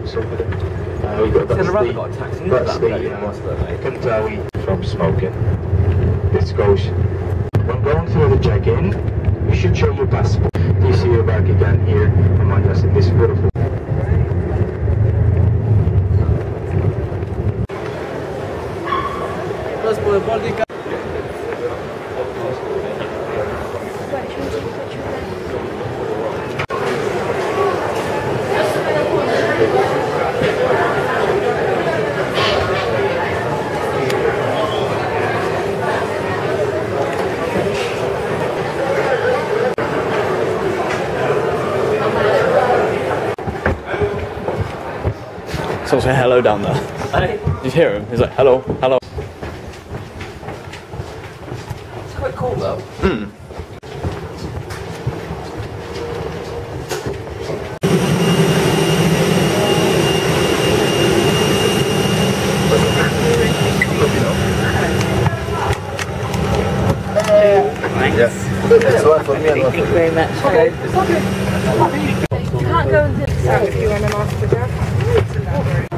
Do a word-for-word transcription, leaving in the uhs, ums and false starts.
from something. Uh, we got, that's the, got a taxi. That's that the uh, Kantawi from smoking. This goes, when going through the check-in, you should show your passport. You see your bag again here among us in this beautiful. Someone said hello down there. Hey. Did you hear him? He's like, hello, hello. It's quite cool though. Mm. Nice. Yeah. It's all right for me. Thank you very much. Okay. It's okay. You can't go and do it if you want an autograph.